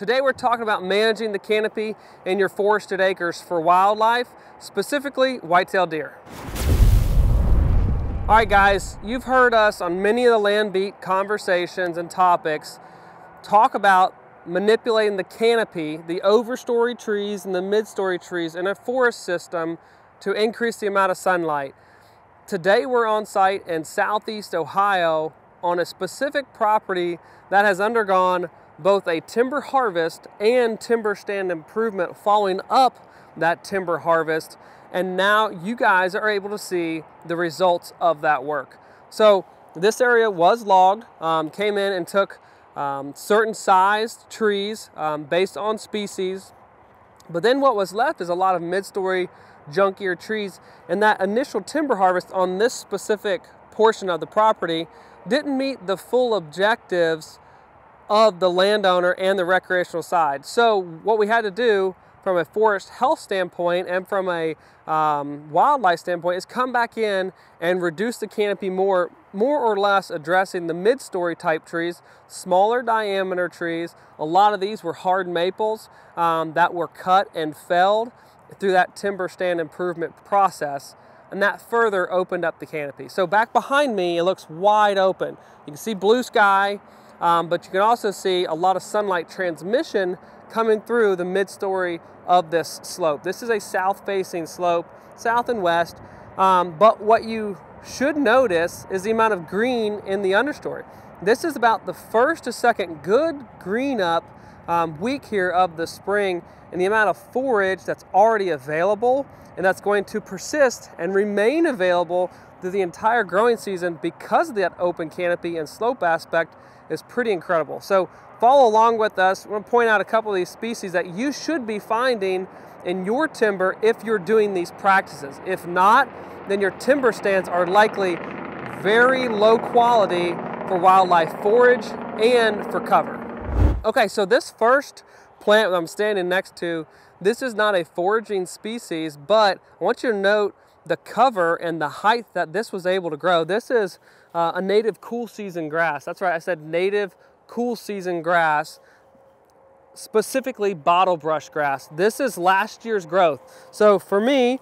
Today we're talking about managing the canopy in your forested acres for wildlife, specifically white-tailed deer. All right guys, you've heard us on many of the Land Beat conversations and topics talk about manipulating the canopy, the overstory trees and the midstory trees in a forest system to increase the amount of sunlight. Today we're on site in Southeast Ohio on a specific property that has undergone both a timber harvest and timber stand improvement following up that timber harvest, and now you guys are able to see the results of that work. So this area was logged, came in and took certain sized trees based on species, but then what was left is a lot of mid-story junkier trees, and that initial timber harvest on this specific portion of the property didn't meet the full objectives of the landowner and the recreational side. So what we had to do from a forest health standpoint and from a wildlife standpoint is come back in and reduce the canopy more or less, addressing the mid-story type trees, smaller diameter trees. A lot of these were hard maples that were cut and felled through that timber stand improvement process, and that further opened up the canopy. So back behind me, it looks wide open. You can see blue sky, but you can also see a lot of sunlight transmission coming through the mid-story of this slope. This is a south-facing slope, south and west, but what you should notice is the amount of green in the understory. This is about the first to second good green up week here of the spring, and the amount of forage that's already available and that's going to persist and remain available through the entire growing season because of that open canopy and slope aspect is pretty incredible. So follow along with us. We're going to point out a couple of these species that you should be finding in your timber if you're doing these practices. If not, then your timber stands are likely very low quality for wildlife forage and for cover. Okay, so this first plant that I'm standing next to, this is not a foraging species, but I want you to note the cover and the height that this was able to grow. This is a native cool season grass. That's right, I said native cool season grass, specifically bottle brush grass. This is last year's growth. So for me,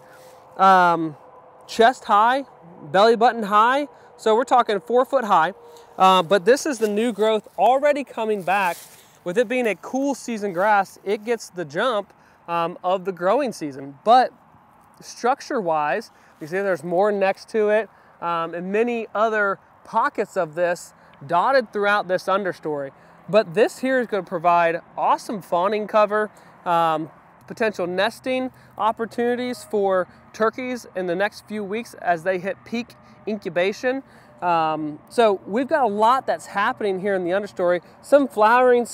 chest high, belly button high, so we're talking 4 foot high, but this is the new growth already coming back. With it being a cool season grass, it gets the jump of the growing season. But structure-wise, you see there's more next to it and many other pockets of this dotted throughout this understory. But this here is going to provide awesome fawning cover, potential nesting opportunities for turkeys in the next few weeks as they hit peak incubation. So we've got a lot that's happening here in the understory. Some flowering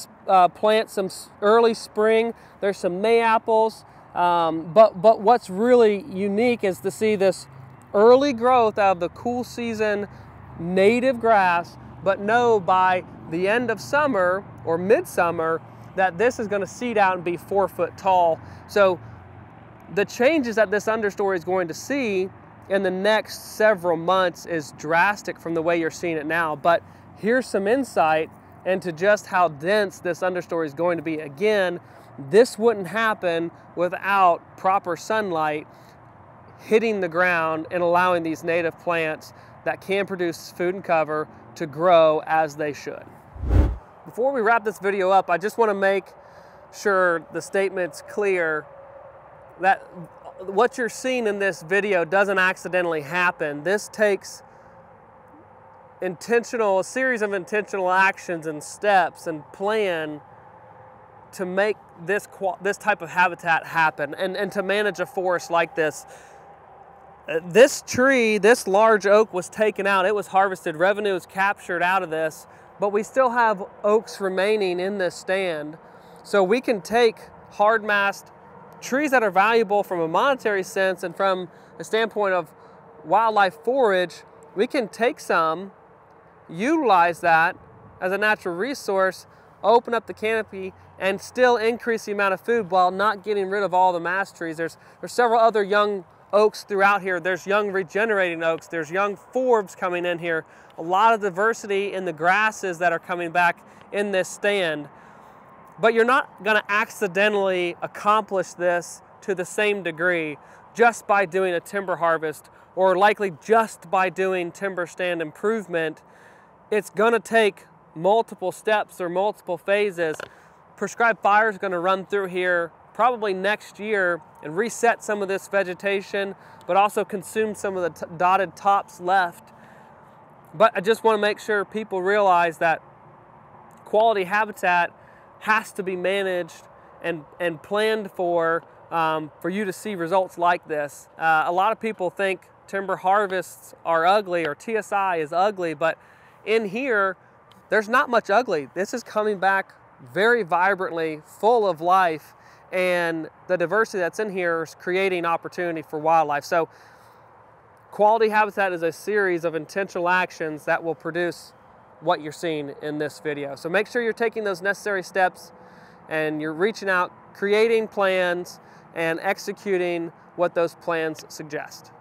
plants, some early spring, there's some mayapples, but what's really unique is to see this early growth out of the cool season native grass, but know by the end of summer or midsummer that this is going to seed out and be 4 foot tall. So the changes that this understory is going to see in the next several months is drastic from the way you're seeing it now, but here's some insight into just how dense this understory is going to be. Again, this wouldn't happen without proper sunlight hitting the ground and allowing these native plants that can produce food and cover to grow as they should. Before we wrap this video up, I just want to make sure the statement's clear that what you're seeing in this video doesn't accidentally happen. This takes a series of intentional actions and steps and plan to make this type of habitat happen and to manage a forest like this. This tree, this large oak was taken out. It was harvested. Revenue was captured out of this, but we still have oaks remaining in this stand. So we can take hard-mast trees that are valuable from a monetary sense and from a standpoint of wildlife forage. We can take some, utilize that as a natural resource, open up the canopy, and still increase the amount of food while not getting rid of all the mast trees. There's several other young oaks throughout here. There's young regenerating oaks. There's young forbs coming in here. A lot of diversity in the grasses that are coming back in this stand. But you're not going to accidentally accomplish this to the same degree just by doing a timber harvest, or likely just by doing timber stand improvement. It's going to take multiple steps or multiple phases. Prescribed Fire is going to run through here probably next year and reset some of this vegetation, but also consume some of the dotted tops left. But I just want to make sure people realize that quality habitat has to be managed and planned for you to see results like this. A lot of people think timber harvests are ugly or TSI is ugly, but in here, there's not much ugly. This is coming back very vibrantly, full of life, and the diversity that's in here is creating opportunity for wildlife. So quality habitat is a series of intentional actions that will produce what you're seeing in this video. So make sure you're taking those necessary steps and you're reaching out, creating plans, and executing what those plans suggest.